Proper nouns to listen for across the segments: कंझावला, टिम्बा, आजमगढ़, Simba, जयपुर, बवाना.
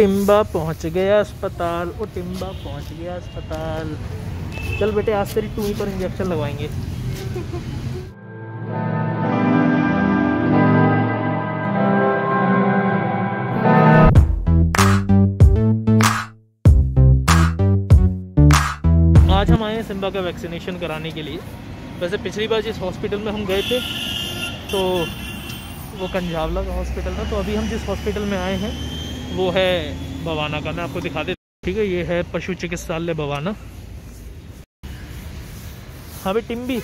टिम्बा पहुंच गया अस्पताल। ओ टिम्बा पहुंच गया अस्पताल। चल बेटे आज तेरी टूई पर इंजेक्शन लगवाएंगे। आज हम आए हैं सिम्बा का वैक्सीनेशन कराने के लिए। वैसे पिछली बार जिस हॉस्पिटल में हम गए थे तो वो कंझावला का हॉस्पिटल था, तो अभी हम जिस हॉस्पिटल में आए हैं वो है बवाना का। मैं आपको दिखा देता हूँ, ठीक है। ये है पशु चिकित्सालय बवाना। हाँ भाई टिम्बी,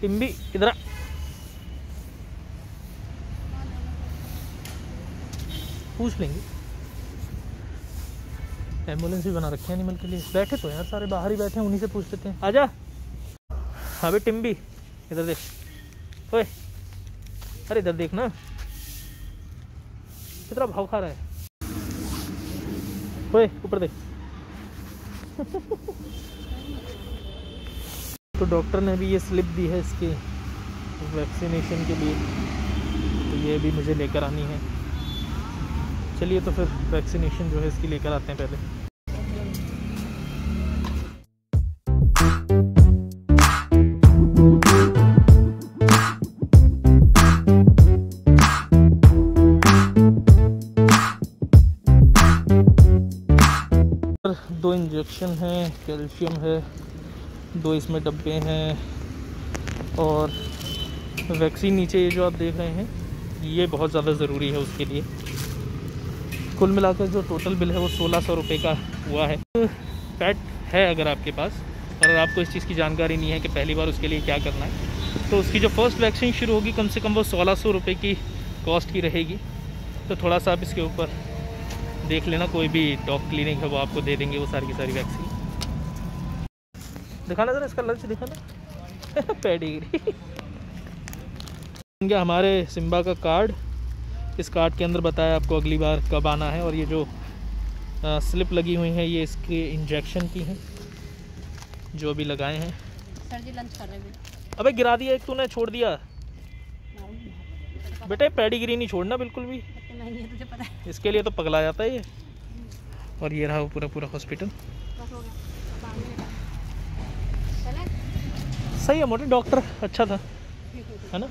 टिम्बी इधर। पूछ लेंगे, एम्बुलेंस भी बना रखे हैं एनिमल के लिए। बैठे तो यार सारे बाहर ही बैठे हैं, उन्हीं से पूछ लेते हैं। आजा। हाँ भाई टिम्बी इधर देख। ओए अरे इधर देखना, कितना भाव खा रहा है। ओए ऊपर देख। तो डॉक्टर ने भी ये स्लिप दी है इसके वैक्सीनेशन के लिए, तो ये भी मुझे लेकर आनी है। चलिए तो फिर वैक्सीनेशन जो है इसकी लेकर आते हैं। पहले दो इंजेक्शन हैं, कैल्शियम है, दो इसमें डब्बे हैं। और वैक्सीन नीचे ये जो आप देख रहे हैं ये बहुत ज़्यादा ज़रूरी है उसके लिए। कुल मिलाकर जो टोटल बिल है वो 1600 रुपये का हुआ है। पेट है अगर आपके पास, अगर आपको इस चीज़ की जानकारी नहीं है कि पहली बार उसके लिए क्या करना है, तो उसकी जो फर्स्ट वैक्सीन शुरू होगी कम से कम वो 1600 रुपये की कॉस्ट की रहेगी। तो थोड़ा सा आप इसके ऊपर देख लेना। कोई भी डॉग क्लिनिक है वो आपको दे देंगे वो सारी की सारी वैक्सीन। दिखाना जरा इसका लंच दिखाना। पेडिग्री। हमारे सिम्बा का कार्ड, इस कार्ड के अंदर बताया आपको अगली बार कब आना है। और ये जो स्लिप लगी हुई है ये इसके इंजेक्शन की है जो अभी लगाए हैं। सर जी लंच कर रहे हैं। अबे गिरा दिया एक, तूने छोड़ दिया बेटे। पेडिग्री नहीं छोड़ना बिल्कुल भी, तुझे पता है। इसके लिए तो पगला जाता है ये। और ये रहा वो पूरा हॉस्पिटल। सही है मोटे डॉक्टर, अच्छा था, है ना।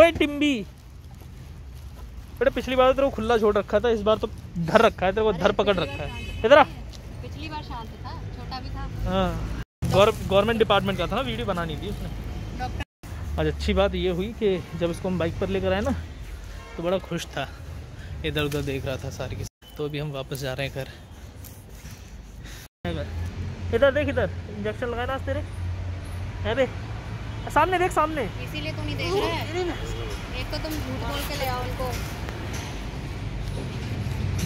ओए टिम्बी बेटा, पिछली बार तेरे को खुला छोड़ रखा था, इस बार तो धर रखा है, तेरे को धर पकड़ रखा है। इधर आ। पिछली बार शांत था, छोटा भी था। हाँ गवर्नमेंट डिपार्टमेंट का था ना, वीडियो बनानी थी उसने। आज अच्छी बात ये हुई कि जब इसको हम बाइक पर लेकर आए ना तो बड़ा खुश था, इधर उधर देख रहा था सारी की। तो अभी हम वापस जा रहे हैं घर। इधर देख, इधर इंजेक्शन लगाया ना तेरे। अरे सामने देख, सामने। इसीलिए तो नहीं देख रहा है। एक तो तुम झूठ बोल के ले आओ उनको।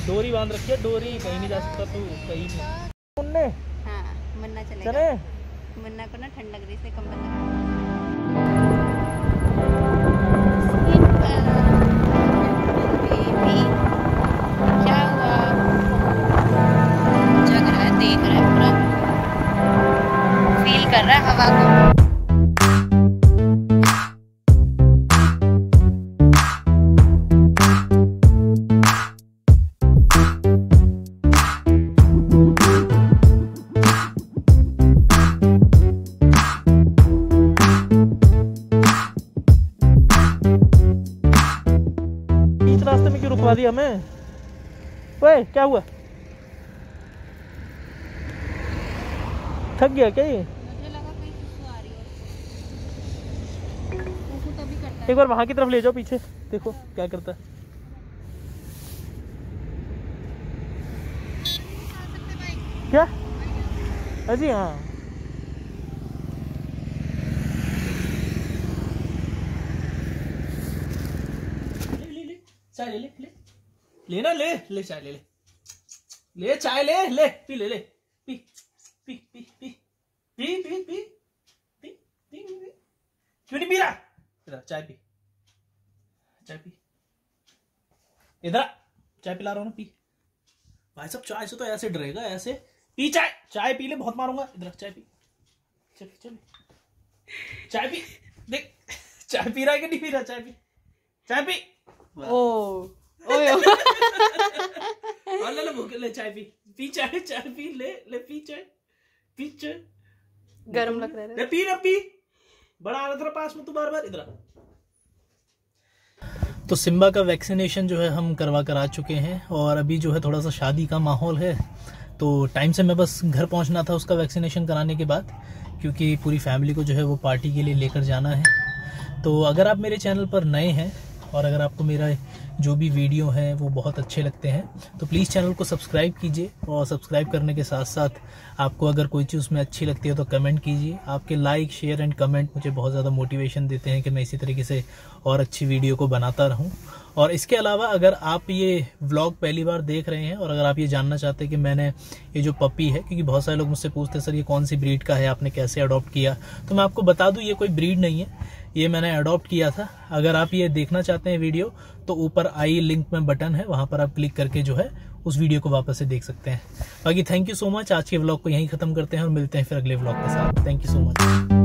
डोरी बांध रखी है, डोरी, कहीं नहीं जा सकता तू, कहीं नहीं। मन्ना चलेगा, मन्ना को ना ठंड लग रही से कम लग। रास्ते में क्यों रुकवा दिया हमें? ओए क्या हुआ, थक गया क्या ये? मुझे लगा कहीं खुशबू आ रही है। वो तभी करता है। एक बार वहां की तरफ ले जाओ, पीछे देखो क्या करता है। क्या अजी? हाँ चाय ले ले ले ले ना ले ले चाय ले ले ले चाय ले ले पी ले ले पी पी पी पी पी पी पी पी पी क्यों नहीं पी रहा? इधर चाय पी, चाय पी, इधर चाय पिला रहा हूँ ना, पी भाई साहब। चाय से तो ऐसे डरेगा, ऐसे पी चाय, चाय पी ले, बहुत मारूंगा। इधर चाय पी, चाय पी, चाय पी, देख चाय पी रहा है कि नहीं पी रहा। चाय पी चाय पी। ओ ओए ले भूख ले चाय पी पी चाय पी ले पी चाय गरम लग रहा है। ले पी ना पी बड़ा आ रहा था पास में तू बार बार इधर। तो सिम्बा का वैक्सीनेशन जो है हम करवा कर आ चुके हैं और अभी जो है थोड़ा सा शादी का माहौल है तो टाइम से मैं बस घर पहुंचना था उसका वैक्सीनेशन कराने के बाद, क्योंकि पूरी फैमिली को जो है वो पार्टी के लिए लेकर जाना है। तो अगर आप मेरे चैनल पर नए हैं और अगर आपको मेरा जो भी वीडियो है वो बहुत अच्छे लगते हैं तो प्लीज़ चैनल को सब्सक्राइब कीजिए और सब्सक्राइब करने के साथ साथ आपको अगर कोई चीज़ उसमें अच्छी लगती है तो कमेंट कीजिए। आपके लाइक शेयर एंड कमेंट मुझे बहुत ज़्यादा मोटिवेशन देते हैं कि मैं इसी तरीके से और अच्छी वीडियो को बनाता रहूं। और इसके अलावा अगर आप ये व्लॉग पहली बार देख रहे हैं और अगर आप ये जानना चाहते हैं कि मैंने ये जो पपी है, क्योंकि बहुत सारे लोग मुझसे पूछते हैं सर ये कौन सी ब्रीड का है, आपने कैसे अडॉप्ट किया, तो मैं आपको बता दूं ये कोई ब्रीड नहीं है, ये मैंने अडॉप्ट किया था। अगर आप ये देखना चाहते हैं वीडियो तो ऊपर आई लिंक में बटन है, वहाँ पर आप क्लिक करके जो है उस वीडियो को वापस से देख सकते हैं। बाकी थैंक यू सो मच, आज के व्लॉग को यहीं खत्म करते हैं और मिलते हैं फिर अगले व्लॉग के साथ। Thank you so much.